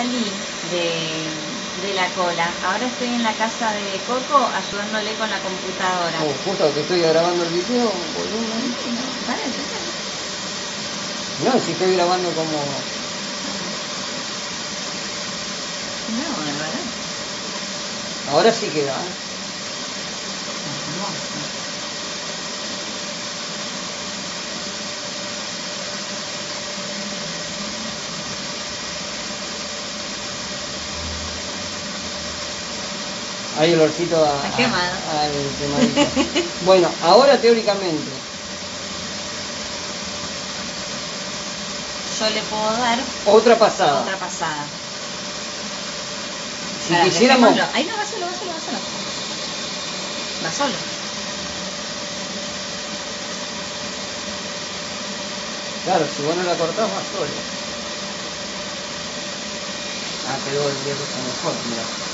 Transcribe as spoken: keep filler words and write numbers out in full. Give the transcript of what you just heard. salí de, de la cola. Ahora estoy en la casa de Coco ayudándole con la computadora. Oh, justo que estoy grabando el video, boludo. No, para, para. No, si estoy grabando como... No, de verdad. Ahora sí que va. Hay olorcito a, a quemado. A, al quemadito. Bueno, ahora teóricamente yo le puedo dar otra pasada. Otra pasada. Si Ahora, quisiéramos. Ahí no, va solo, va solo, va solo. Va solo. Claro, si vos no la cortás, va solo. Ah, pero el día que está mejor, mira.